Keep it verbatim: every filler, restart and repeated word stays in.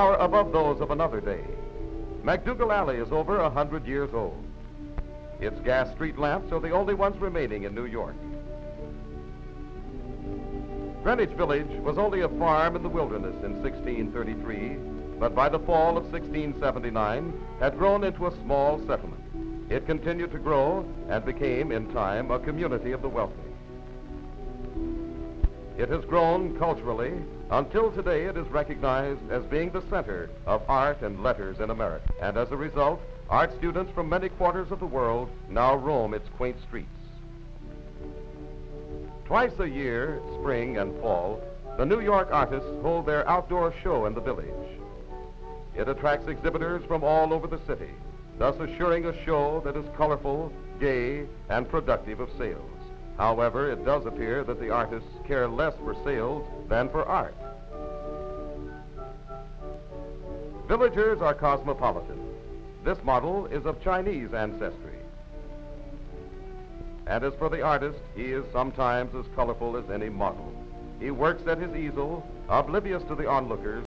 Hour above those of another day. MacDougall Alley is over a hundred years old. Its gas street lamps are the only ones remaining in New York. Greenwich Village was only a farm in the wilderness in sixteen thirty-three, but by the fall of sixteen seventy-nine had grown into a small settlement. It continued to grow and became, in time, a community of the wealthy. It has grown culturally until today it is recognized as being the center of art and letters in America. And as a result, art students from many quarters of the world now roam its quaint streets. Twice a year, spring and fall, the New York artists hold their outdoor show in the village. It attracts exhibitors from all over the city, thus assuring a show that is colorful, gay, and productive of sales. However, it does appear that the artists care less for sales than for art. Villagers are cosmopolitan. This model is of Chinese ancestry. And as for the artist, he is sometimes as colorful as any model. He works at his easel, oblivious to the onlookers,